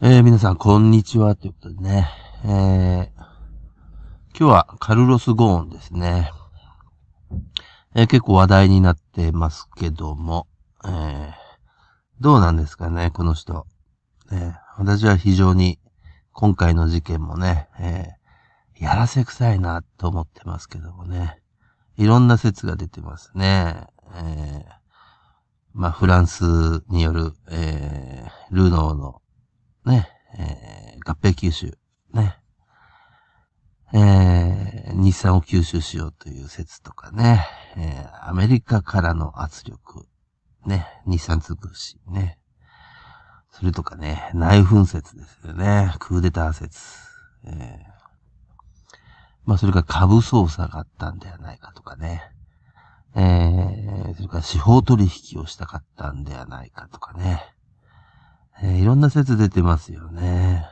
皆さん、こんにちは。ということでね。今日はカルロス・ゴーンですね。結構話題になってますけども、どうなんですかね、この人。私は非常に今回の事件もね、やらせ臭いなと思ってますけどもね。いろんな説が出てますね。まあ、フランスによる、ルノーのね、合併吸収、ね、日産を吸収しようという説とかね、アメリカからの圧力、ね、日産潰し、ね、それとかね、内紛説ですよね、クーデター説、まあそれから株操作があったんではないかとかね、それから司法取引をしたかったんではないかとかね、いろんな説出てますよね。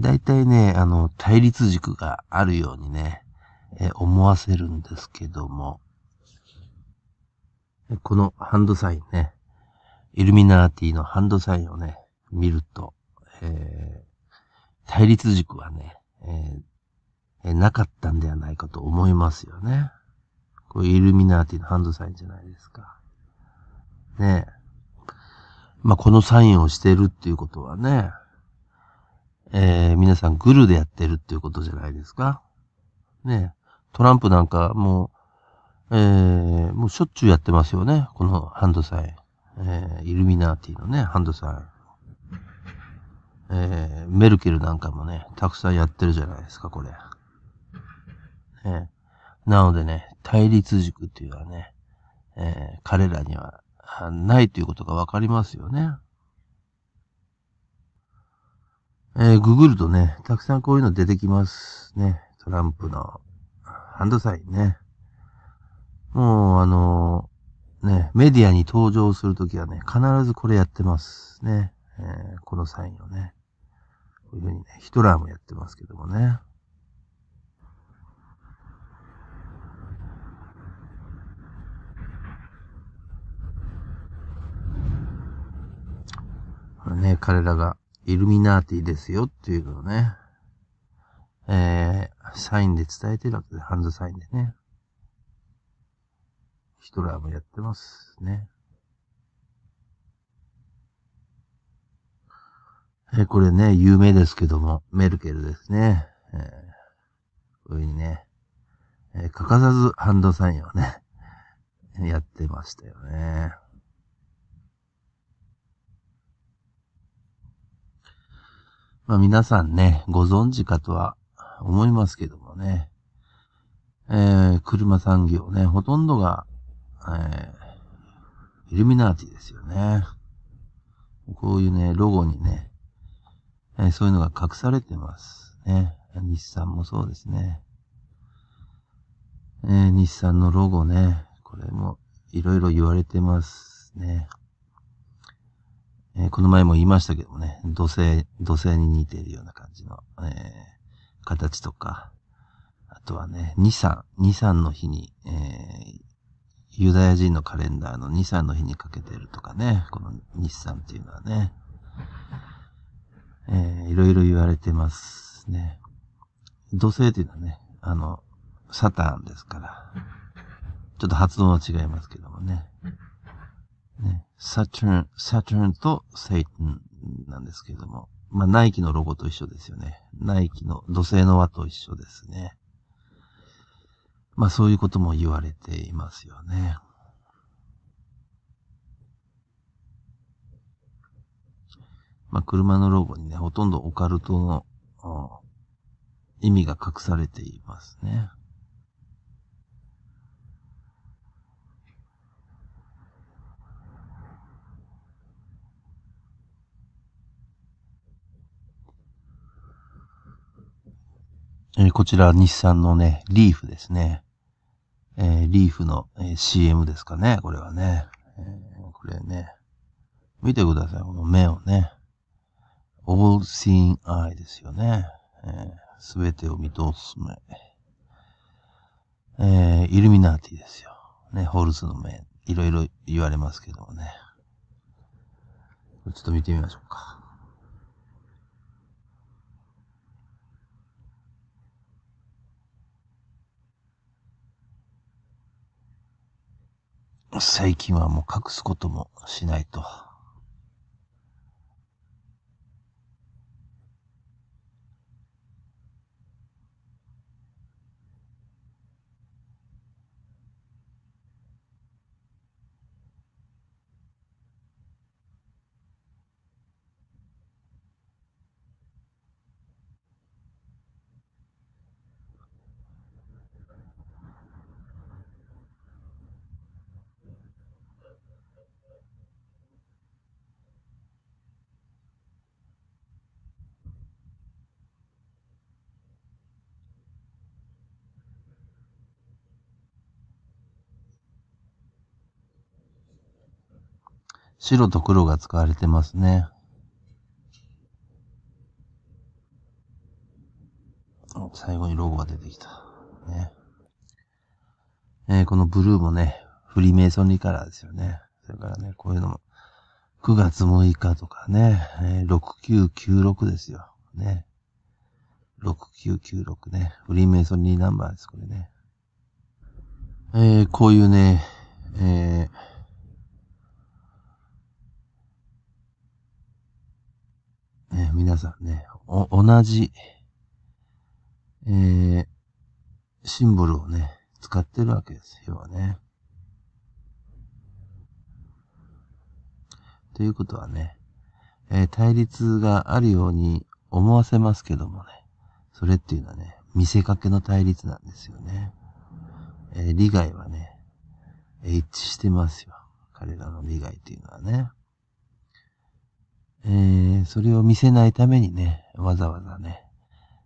だいたいね、対立軸があるようにね、思わせるんですけども、このハンドサインね、イルミナーティのハンドサインをね、見ると、対立軸はね、なかったんではないかと思いますよね。これイルミナーティのハンドサインじゃないですか。ねえ。まあ、このサインをしてるっていうことはね、皆さんグルでやってるっていうことじゃないですか。ね、トランプなんかもう、もうしょっちゅうやってますよね。このハンドサイン。イルミナーティのね、ハンドサイン。メルケルなんかもね、たくさんやってるじゃないですか、これ。なのでね、対立軸っていうのはね、彼らには、ないということがわかりますよね。ググるとね、たくさんこういうの出てきますね。トランプのハンドサインね。もうね、メディアに登場するときはね、必ずこれやってますね。このサインをね。こういうふうにね、ヒトラーもやってますけどもね。ね、彼らがイルミナーティですよっていうのをね、サインで伝えてるわけで、ハンドサインでね。ヒトラーもやってますね。これね、有名ですけども、メルケルですね。こういうふうにね、欠かさずハンドサインをね、やってましたよね。まあ皆さんね、ご存知かとは思いますけどもね。車産業ね、ほとんどが、イルミナーティですよね。こういうね、ロゴにね、そういうのが隠されてますね。日産もそうですね。日産のロゴね、これもいろいろ言われてますね。この前も言いましたけどもね、土星に似ているような感じの、形とか、あとはね、ニサンの日に、ユダヤ人のカレンダーのニサンの日にかけてるとかね、このニサンっていうのはね、いろいろ言われてますね。土星っていうのはね、サターンですから、ちょっと発音は違いますけどもね。ね、サターンとセイタンなんですけれども。まあ、ナイキのロゴと一緒ですよね。ナイキの土星の輪と一緒ですね。まあ、そういうことも言われていますよね。まあ、車のロゴにね、ほとんどオカルトの意味が隠されていますね。こちら日産のね、リーフですね。リーフの、CM ですかね、これはね、これね。見てください、この目をね。All Seeing Eye ですよね。すべてを見通す目。イルミナーティですよ。ね、ホルスの目。いろいろ言われますけどもね。ちょっと見てみましょうか。最近はもう隠すこともしないと。白と黒が使われてますね。最後にロゴが出てきた。ね。このブルーもね、フリーメイソンリーカラーですよね。それからね、こういうのも、9月6日とかね、6996ですよ。ね。6996ね。フリーメイソンリーナンバーです、これね。こういうね、皆さんね、同じ、シンボルをね、使ってるわけです。要はね。ということはね、対立があるように思わせますけどもね、それっていうのはね、見せかけの対立なんですよね。利害はね、一致してますよ。彼らの利害っていうのはね。それを見せないためにね、わざわざね、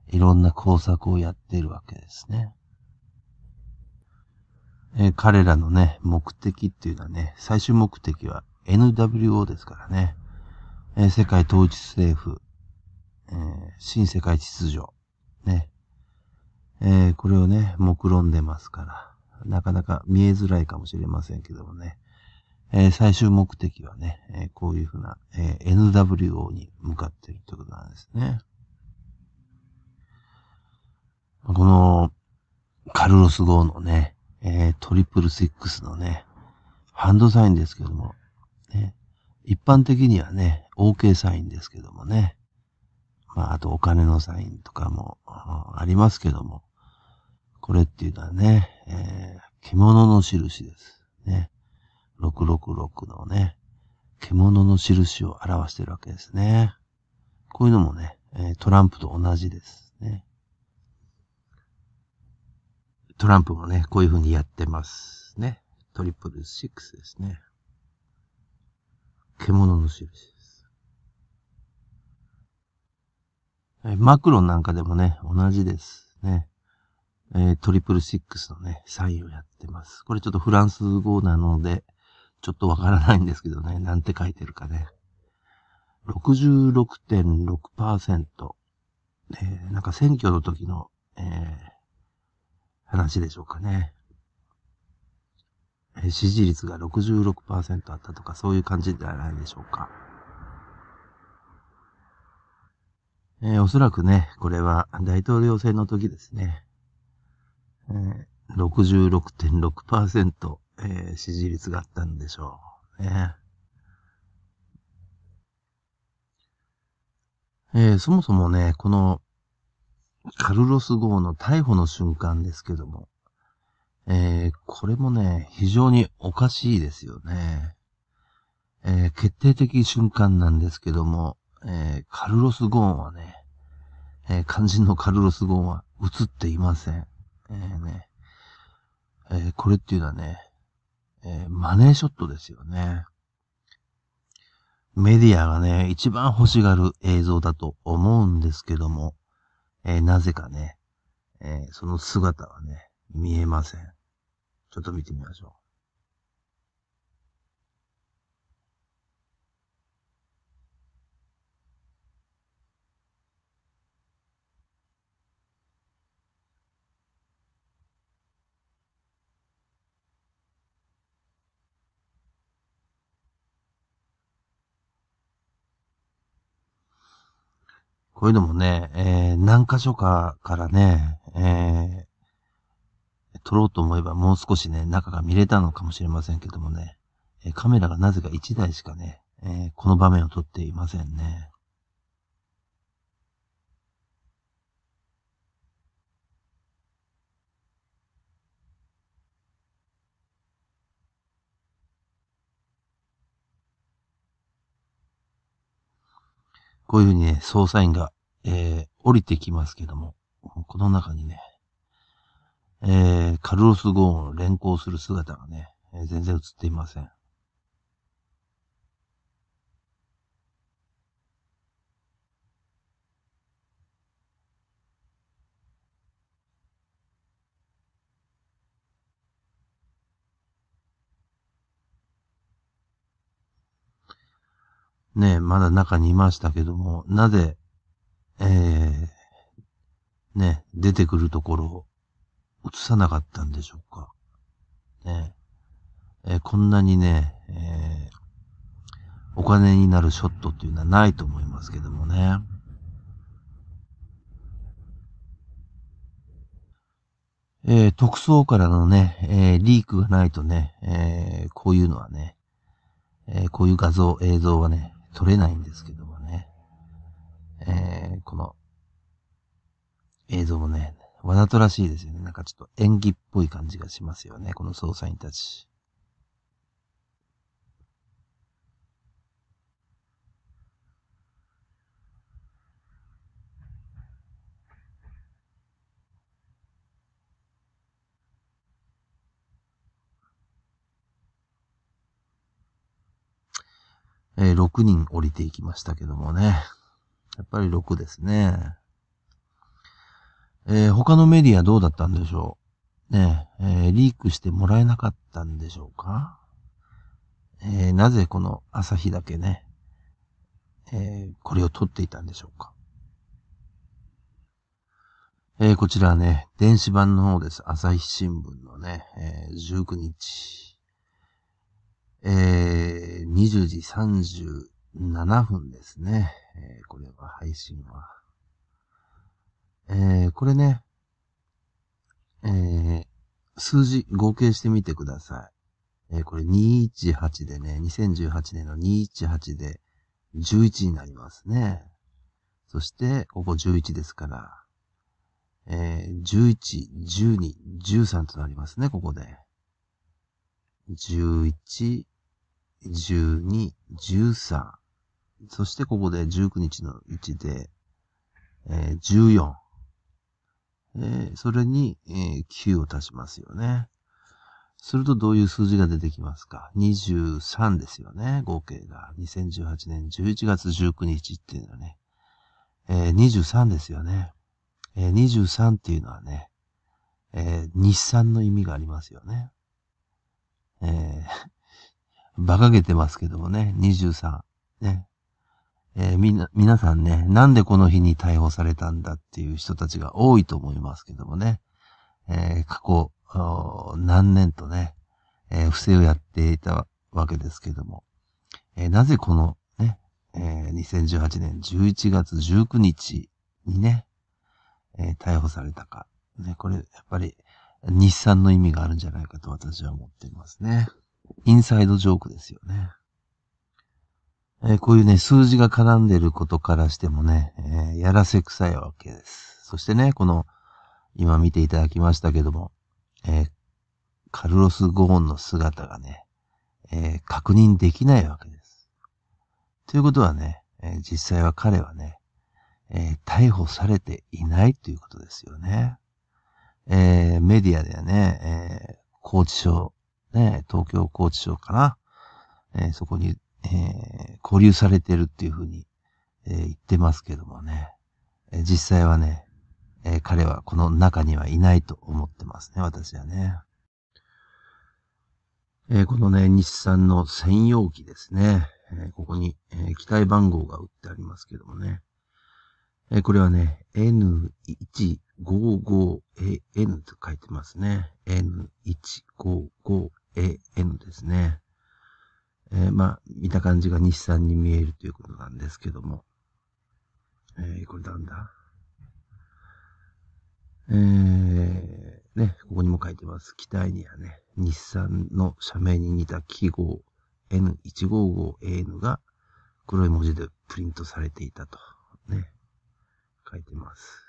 いろんな工作をやっているわけですね。彼らのね、目的っていうのはね、最終目的は NWO ですからね。世界統一政府、新世界秩序、ね。これをね、目論んでますから、なかなか見えづらいかもしれませんけどもね。最終目的はね、こういうふうな、NWO に向かっているということなんですね。この、カルロス・ゴーのね、666のね、ハンドサインですけども、ね、一般的にはね、OK サインですけどもね、まあ、あとお金のサインとかもありますけども、これっていうのはね、獣の印です。ね。666のね、獣の印を表しているわけですね。こういうのもね、トランプと同じですね。トランプもね、こういう風にやってますね。666ですね。獣の印です。マクロンなんかでもね、同じですね。666のね、サインをやってます。これちょっとフランス語なので、ちょっとわからないんですけどね、なんて書いてるかね。66.6%。なんか選挙の時の、話でしょうかね。支持率が 66% あったとか、そういう感じではないでしょうか。おそらくね、これは大統領選の時ですね。66.6%。支持率があったんでしょうね。そもそもね、このカルロス・ゴーの逮捕の瞬間ですけども、これもね、非常におかしいですよね。決定的瞬間なんですけども、カルロス・ゴーンはね、肝心のカルロス・ゴーンは映っていません。これっていうのはね、マネーショットですよね。メディアがね、一番欲しがる映像だと思うんですけども、なぜかね、その姿はね、見えません。ちょっと見てみましょう。こういうのもね、何箇所かからね、撮ろうと思えばもう少しね、中が見れたのかもしれませんけどもね、カメラがなぜか1台しかね、この場面を撮っていませんね。こういうふうにね、捜査員が、降りてきますけども、この中にね、カルロス・ゴーンを連行する姿がね、全然映っていません。ねえ、まだ中にいましたけども、なぜ、ね、出てくるところを映さなかったんでしょうか。ねえ、こんなにね、お金になるショットっていうのはないと思いますけどもね。特捜からのね、リークがないとね、こういうのはね、こういう画像、映像はね、撮れないんですけどもね。この映像もね、わざとらしいですよね。なんかちょっと演技っぽい感じがしますよね。この捜査員たち。6人降りていきましたけどもね。やっぱり6ですね。他のメディアどうだったんでしょうね、リークしてもらえなかったんでしょうか、なぜこの朝日だけね、これを撮っていたんでしょうか、こちらはね、電子版の方です。朝日新聞のね、19日。20時37分ですね。これは配信は。これね、数字合計してみてください。これ218でね、2018年の218で11になりますね。そして、ここ11ですから、11、12、13となりますね、ここで。11、12、13。そしてここで19日の1で、14。それに、9を足しますよね。するとどういう数字が出てきますか ?23 ですよね。合計が。2018年11月19日っていうのはね。23ですよね。23っていうのはね、日産の意味がありますよね。馬鹿げてますけどもね、23。ね。皆さんね、なんでこの日に逮捕されたんだっていう人たちが多いと思いますけどもね。過去、何年とね、不正をやっていたわけですけども。なぜこのね、2018年11月19日にね、逮捕されたか。ね、これ、やっぱり、日産の意味があるんじゃないかと私は思っていますね。インサイドジョークですよね。こういうね、数字が絡んでることからしてもね、やらせ臭いわけです。そしてね、この、今見ていただきましたけども、カルロス・ゴーンの姿がね、確認できないわけです。ということはね、実際は彼はね、逮捕されていないということですよね。メディアではね、拘置所、ね、東京拘置所かな、そこに、拘留されてるっていうふうに、言ってますけどもね、実際はね、彼はこの中にはいないと思ってますね、私はね。このね、日産の専用機ですね、ここに、機体番号が打ってありますけどもね、これはね、N155AN と書いてますね。N155AN ですね。まあ、見た感じが日産に見えるということなんですけども。これなんだ。ね、ここにも書いてます。北エリアね、日産の社名に似た記号 N155AN が黒い文字でプリントされていたと、ね、書いてます。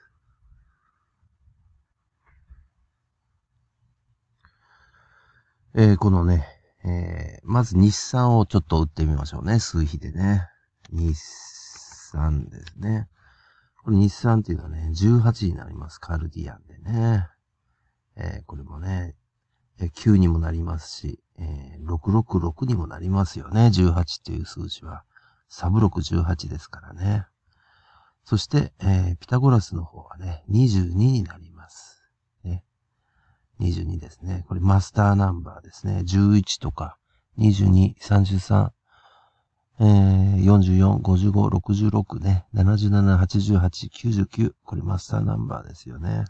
このね、まず日産をちょっと打ってみましょうね。数比でね。日産ですね。これ日産っていうのはね、18になります。カルディアンでね。これもね、9にもなりますし、666にもなりますよね。18っていう数字は。サブ618ですからね。そして、ピタゴラスの方はね、22になります。22ですね。これマスターナンバーですね。11とか、22、33、44、55、66ね。77、88、99。これマスターナンバーですよね。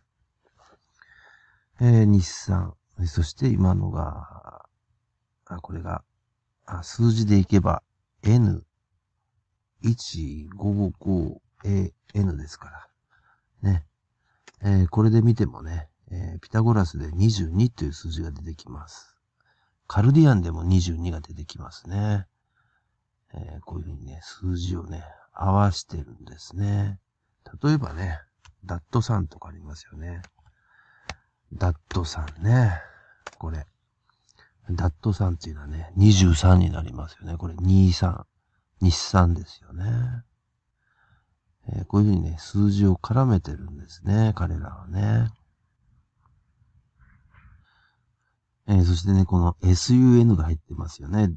日産。そして今のが、これが、数字でいけば、N155AN ですから。ね。これで見てもね、ピタゴラスで22という数字が出てきます。カルディアンでも22が出てきますね。こういうふうにね、数字をね、合わしてるんですね。例えばね、ダット3とかありますよね。ダット3ね。これ。ダット3っていうのはね、23になりますよね。これ23。日産ですよね。こういうふうにね、数字を絡めてるんですね。彼らはね。そしてね、この sun が入ってますよね。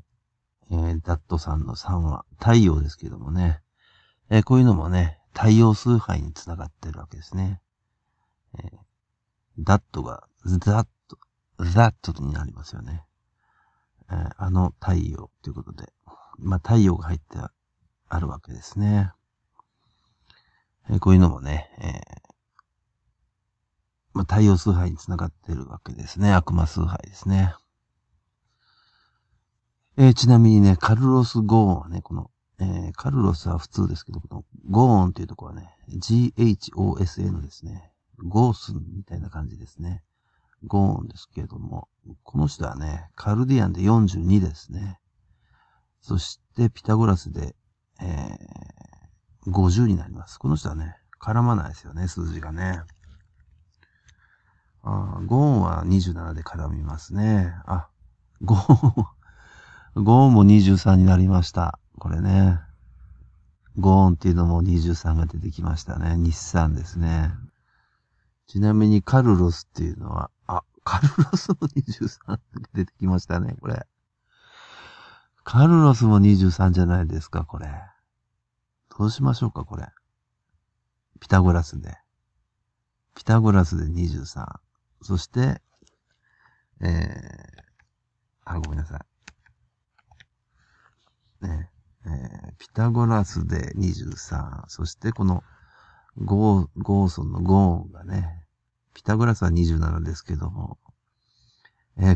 ダットさんの3は太陽ですけどもね。こういうのもね、太陽崇拝につながってるわけですね。ダットがザットになりますよね。あの太陽ということで。まあ、太陽が入ってあるわけですね。こういうのもね、まあ、太陽崇拝につながっているわけですね。悪魔崇拝ですね。ちなみにね、カルロス・ゴーンはね、この、カルロスは普通ですけど、このゴーンっていうところはね、GHOSN ですね。ゴースンみたいな感じですね。ゴーンですけれども、この人はね、カルディアンで42ですね。そして、ピタゴラスで、50になります。この人はね、絡まないですよね、数字がね。ゴーンは27で絡みますね。ゴーンも23になりました。これね。ゴーンっていうのも23が出てきましたね。日産ですね。ちなみにカルロスっていうのは、カルロスも23が出てきましたね、これ。カルロスも23じゃないですか、これ。どうしましょうか、これ。ピタゴラスで。ピタゴラスで23。そして、ごめんなさい。ね、ピタゴラスで23。そして、この、ゴーソンのゴーンがね、ピタゴラスは27ですけども、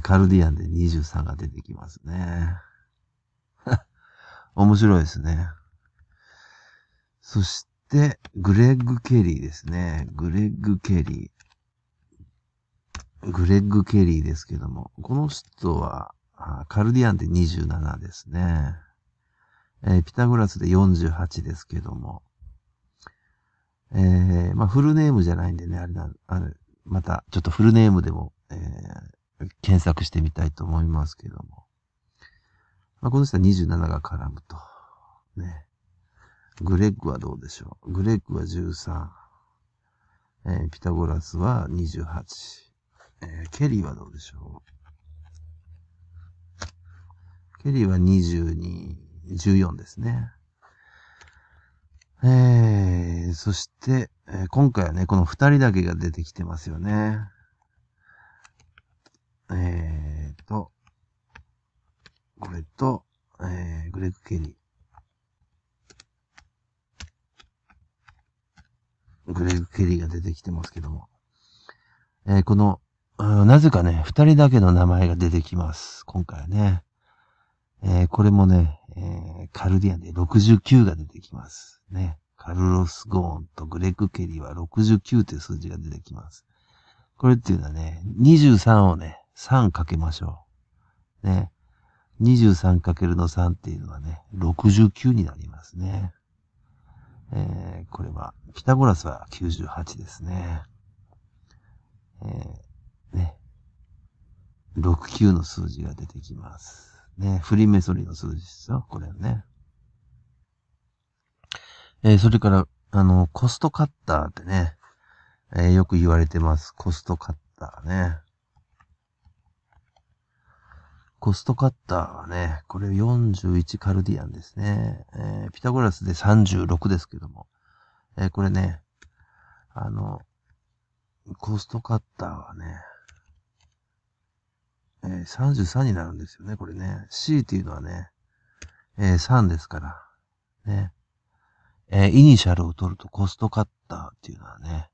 カルディアンで23が出てきますね。面白いですね。そして、で、グレッグ・ケリーですね。グレッグ・ケリーですけども、この人は、カルディアンで27ですね。ピタゴラスで48ですけども、まあ、フルネームじゃないんでね、また、ちょっとフルネームでも、検索してみたいと思いますけども、まあ、この人は27が絡むと。ね。グレッグはどうでしょう。グレッグは13。ピタゴラスは28。ケリーはどうでしょう。ケリーは22、14ですね。そして、今回はね、この2人だけが出てきてますよね。これと、グレッグ・ケリー。グレッグ・ケリーが出てきてますけども。この、なぜかね、二人だけの名前が出てきます。今回はね。これもね、カルディアンで69が出てきます。ね。カルロス・ゴーンとグレッグ・ケリーは69という数字が出てきます。これっていうのはね、23をね、3かけましょう。ね。23×の3っていうのはね、69になりますね。これは、ピタゴラスは98ですね。ね。69の数字が出てきます。ね。フリメソリの数字ですよ。これはね。それから、コストカッターってね、よく言われてます。コストカッターね。コストカッターはね、これ41カルディアンですね。ピタゴラスで36ですけども。これね、コストカッターはね、33になるんですよね、これね。C っていうのはね、3ですから。ね。イニシャルを取るとコストカッターっていうのはね、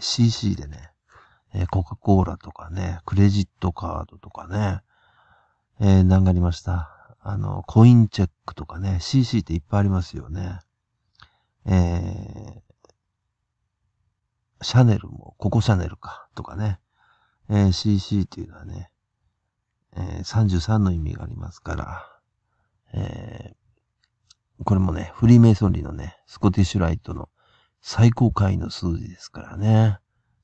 CC でね、コカ・コーラとかね、クレジットカードとかね、何がありました?コインチェックとかね、CC っていっぱいありますよね。シャネルも、ココシャネルか、とかね。CC っていうのはね、33の意味がありますから、これもね、フリーメイソンリーのね、スコティッシュライトの最高回の数字ですからね。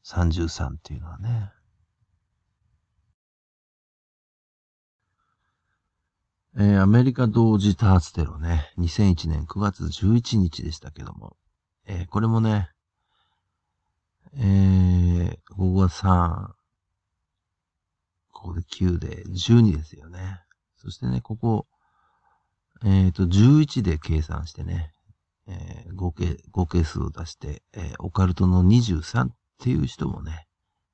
33っていうのはね。アメリカ同時多発テロね。2001年9月11日でしたけども。これもね、ここが3、ここで9で12ですよね。そしてね、ここ、11で計算してね、合計数を出して、オカルトの23っていう人もね、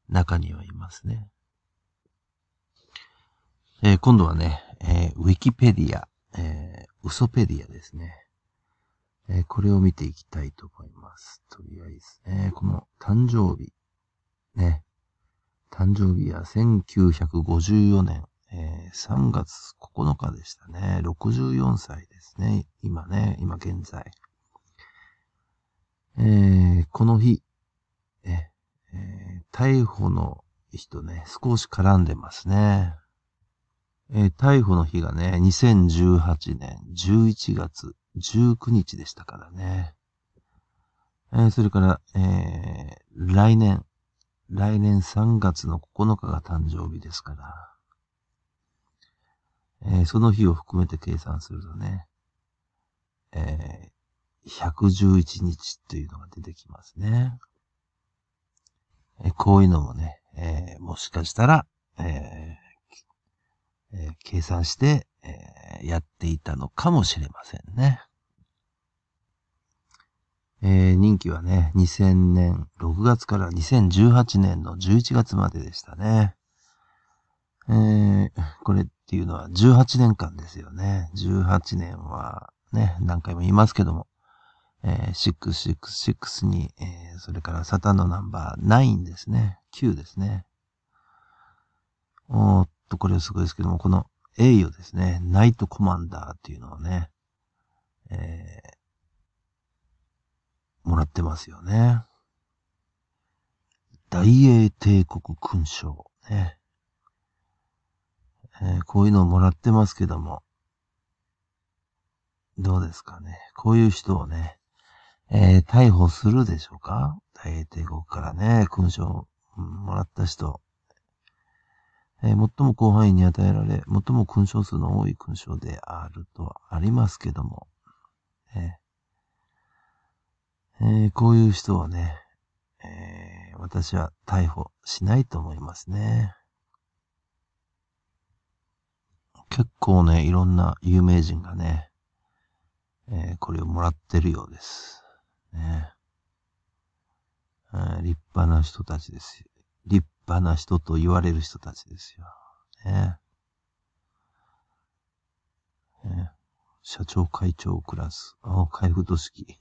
中にはいますね。今度はね、ウィキペディア、ウソペディアですね、これを見ていきたいと思います。とりあえずね、この誕生日、ね、誕生日は1954年、3月9日でしたね。64歳ですね。今ね、今現在。この日、逮捕の日とね、少し絡んでますね。逮捕の日がね、2018年11月19日でしたからね。それから、来年3月の9日が誕生日ですから、その日を含めて計算するとね、111日というのが出てきますね。こういうのもね、もしかしたら、計算して、やっていたのかもしれませんね。任期はね、2000年6月から2018年の11月まででしたね。これっていうのは18年間ですよね。18年はね、何回も言いますけども、666に、それからサタンのナンバー9ですね。9ですね。これはすごいですけども、この栄誉ですね。ナイトコマンダーっていうのをね、もらってますよね。大英帝国勲章ね。こういうのをもらってますけども、どうですかね。こういう人をね、逮捕するでしょうか。大英帝国からね、勲章をもらった人。最も広範囲に与えられ、最も勲章数の多い勲章であるとありますけども、こういう人はね、私は逮捕しないと思いますね。結構ね、いろんな有名人がね、これをもらってるようです。ね、立派な人たちです。立派な人と言われる人たちですよ。ね、社長会長クラス、海部俊樹。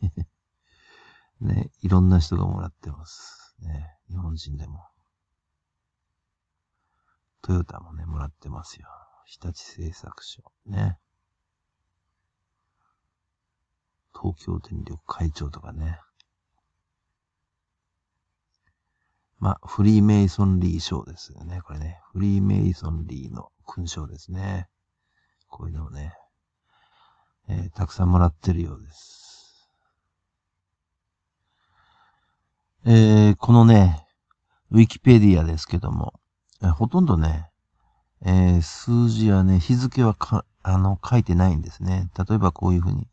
ね、いろんな人がもらってます。ね、日本人でも。トヨタもね、もらってますよ。日立製作所ね。東京電力会長とかね。まあ、フリーメイソンリー賞ですよね。これね。フリーメイソンリーの勲章ですね。こういうのをね、たくさんもらってるようです。このね、ウィキペディアですけども、ほとんどね、数字やね、日付は書いてないんですね。例えばこういうふうに、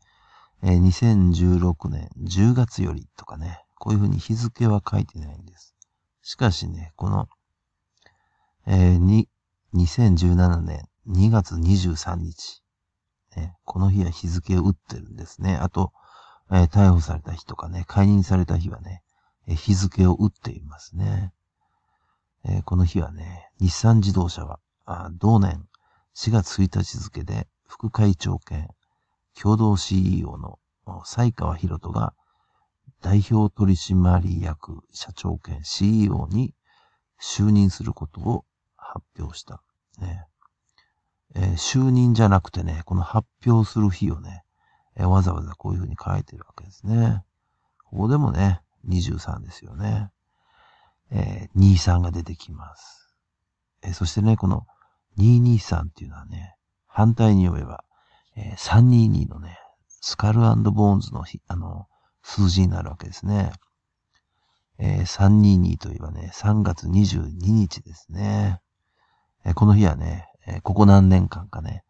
2016年10月よりとかね、こういうふうに日付は書いてないんです。しかしね、この、2017年2月23日、ね、この日は日付を打ってるんですね。あと、逮捕された日とかね、解任された日はね、日付を打っていますね。この日はね、日産自動車は、同年4月1日付で副会長兼共同 CEO の才川博人が代表取締役社長兼 CEO に就任することを発表した。ね、就任じゃなくてね、この発表する日をね、わざわざこういうふうに書いてるわけですね。ここでもね、23ですよね。23が出てきます。そしてね、この223っていうのはね、反対に読めば、322のね、スカル&ボーンズの数字になるわけですね。322といえばね、3月22日ですね。この日はね、ここ何年間かね、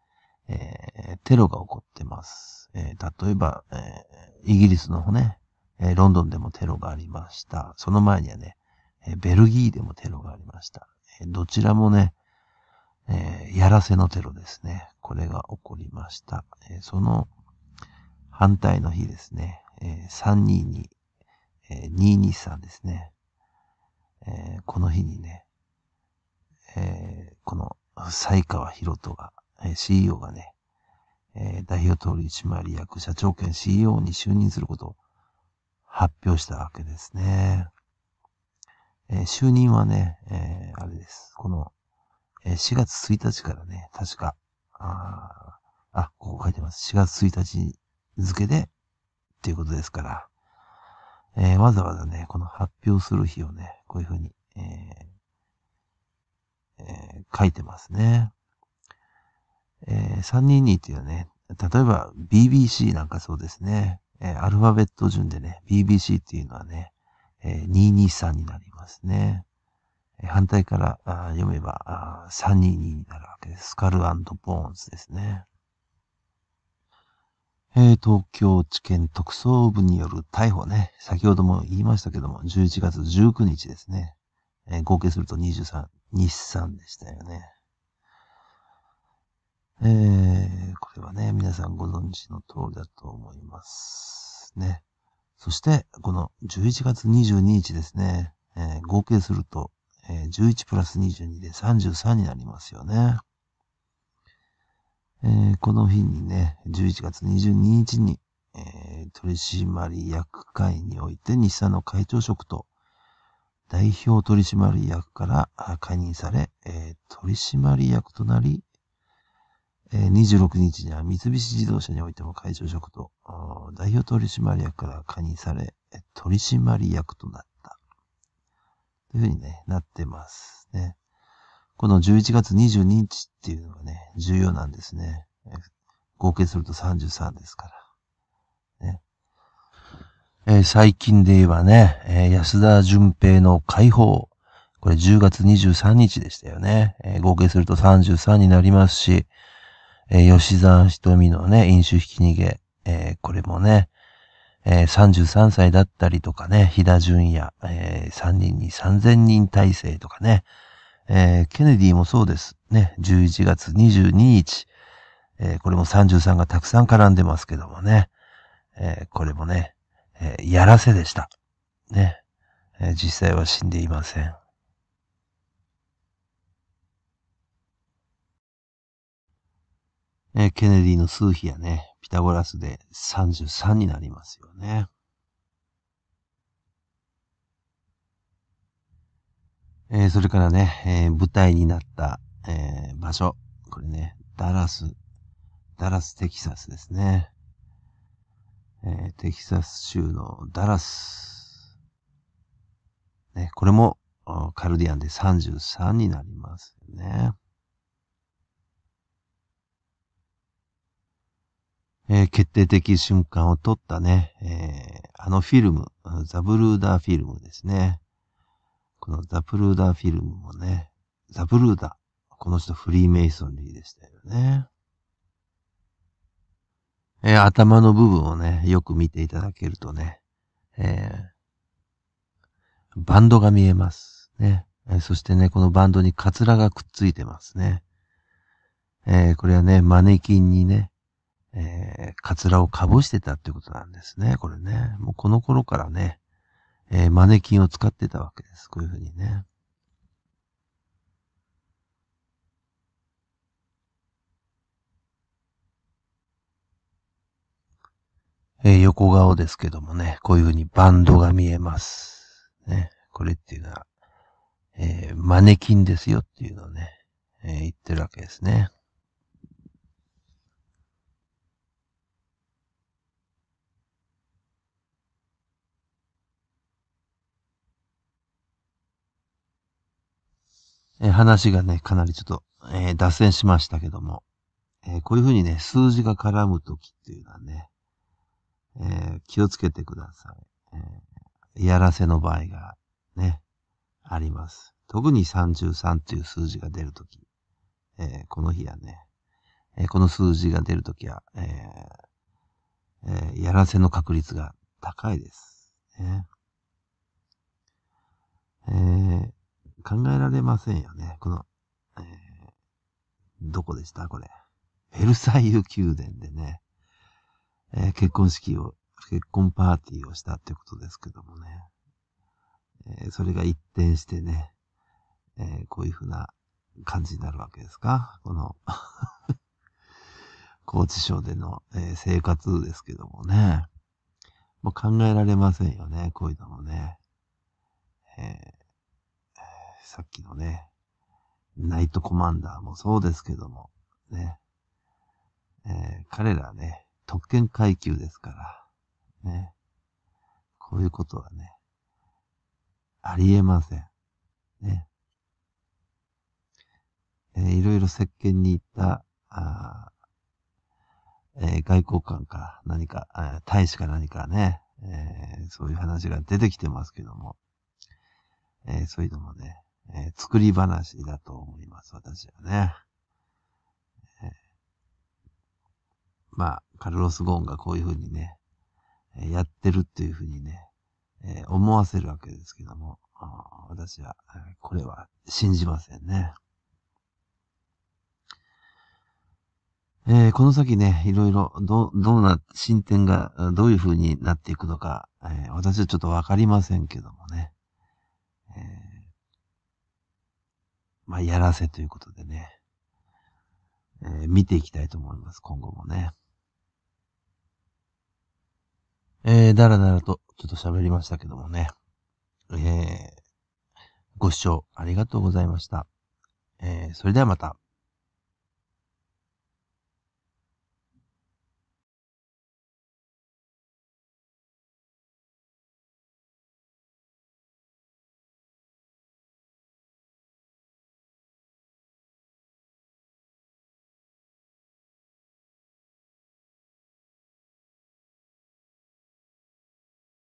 テロが起こってます。例えば、イギリスの方ね、ロンドンでもテロがありました。その前にはね、ベルギーでもテロがありました。どちらもね、やらせのテロですね。これが起こりました。その反対の日ですね。322、223ですね。この日にね、この才川博人が、CEO がね、代表取締役社長兼 CEO に就任することを発表したわけですね。就任はね、あれです。この、4月1日からね、確か、ここ書いてます。4月1日付で、っていうことですから、わざわざね、この発表する日をね、こういうふうに、書いてますね。322っていうね、例えば BBC なんかそうですね、アルファベット順でね、BBC っていうのはね、223になりますね。反対から読めば322になるわけです。スカル&ボーンズですね。東京地検特捜部による逮捕ね。先ほども言いましたけども、11月19日ですね。合計すると23、23でしたよね。これはね、皆さんご存知の通りだと思いますね。そして、この11月22日ですね。合計すると、11プラス22で33になりますよね。この日にね、11月22日に、取締役会において日産の会長職と代表取締役から解任され、取締役となり、26日には三菱自動車においても会長職と代表取締役から解任され、取締役となった。というふうに、ね、なってますね。この11月22日っていうのがね、重要なんですね。合計すると33ですから。ね、最近で言えばね、安田純平の解放。これ10月23日でしたよね。合計すると33になりますし、吉沢瞳のね、飲酒ひき逃げ、これもね、33歳だったりとかね、飛田純也、3人に3000人体制とかね、ケネディもそうですね、11月22日、これも33がたくさん絡んでますけどもね、これもね、やらせでした。ね、実際は死んでいません。ケネディの数比やね、ピタゴラスで33になりますよね。それからね、舞台になった、場所。これね、ダラス、テキサスですね。テキサス州のダラス。ね、これもカルディアンで33になりますよね。決定的瞬間を撮ったね、あのフィルム、ザ・ブルーダーフィルムですね。このザ・ブルーダーフィルムもね、ザ・ブルーダー、この人フリーメイソンリーでしたよね。頭の部分をね、よく見ていただけるとね、バンドが見えますね。そしてね、このバンドにカツラがくっついてますね。これはね、マネキンにね、カツラをかぶしてたってことなんですね。これね。もうこの頃からね、マネキンを使ってたわけです。こういうふうにね。横顔ですけどもね、こういうふうにバンドが見えます。ね。これっていうのは、マネキンですよっていうのをね、言ってるわけですね。話がね、かなりちょっと、脱線しましたけども、こういうふうにね、数字が絡むときっていうのはね、気をつけてください。やらせの場合がね、あります。特に33という数字が出るとき、この日はね、この数字が出るときは、やらせの確率が高いです。ね考えられませんよね。この、どこでしたこれ。ベルサイユ宮殿でね、結婚パーティーをしたってことですけどもね。それが一転してね、こういうふうな感じになるわけですか。この、拘置所での、生活ですけどもね。もう考えられませんよね。こういうのもね。さっきのね、ナイトコマンダーもそうですけども、ね。彼らね、特権階級ですから、ね。こういうことはね、ありえません。ね。いろいろ接見に行った、外交官か何か、大使か何かね、そういう話が出てきてますけども、そういうのもね、作り話だと思います、私はね。まあ、カルロス・ゴーンがこういうふうにね、やってるっていうふうにね、思わせるわけですけども、私は、これは信じませんね。この先ね、いろいろ、進展がどういうふうになっていくのか、私はちょっとわかりませんけどもね。まあ、やらせということでね、見ていきたいと思います、今後もね。だらだらとちょっと喋りましたけどもね、ご視聴ありがとうございました。それではまた。